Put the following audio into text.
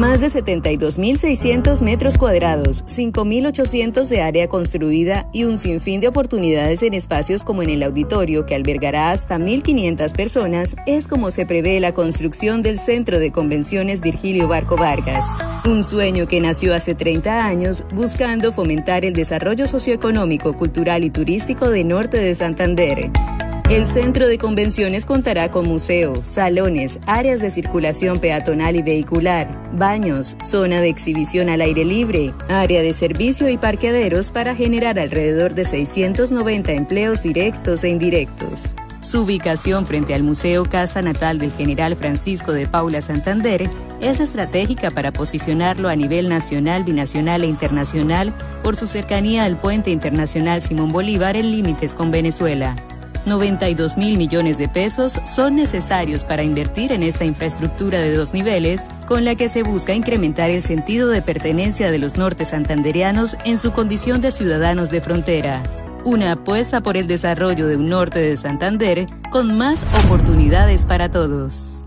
Más de 72.600 metros cuadrados, 5.800 de área construida y un sinfín de oportunidades en espacios como en el auditorio, que albergará hasta 1.500 personas, es como se prevé la construcción del Centro de Convenciones Virgilio Barco Vargas. Un sueño que nació hace 30 años buscando fomentar el desarrollo socioeconómico, cultural y turístico del norte de Santander. El Centro de Convenciones contará con museo, salones, áreas de circulación peatonal y vehicular, baños, zona de exhibición al aire libre, área de servicio y parqueaderos para generar alrededor de 690 empleos directos e indirectos. Su ubicación frente al Museo Casa Natal del General Francisco de Paula Santander es estratégica para posicionarlo a nivel nacional, binacional e internacional por su cercanía al Puente Internacional Simón Bolívar en límites con Venezuela. 92.000 millones de pesos son necesarios para invertir en esta infraestructura de 2 niveles, con la que se busca incrementar el sentido de pertenencia de los norte santandereanos en su condición de ciudadanos de frontera. Una apuesta por el desarrollo de un norte de Santander con más oportunidades para todos.